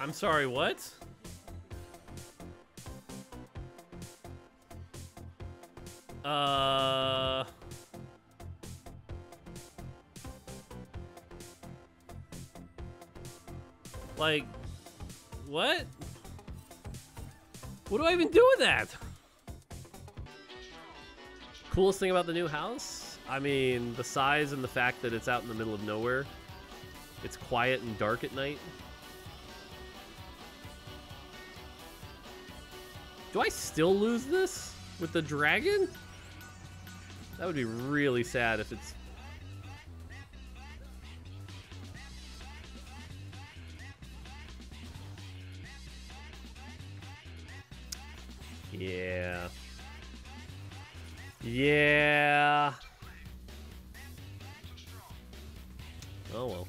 I'm sorry, what? Like, what? What do I even do with that? Coolest thing about the new house? I mean, the size and the fact that it's out in the middle of nowhere. It's quiet and dark at night. Do I still lose this with the dragon? That would be really sad if it's... Yeah. Yeah. Oh well.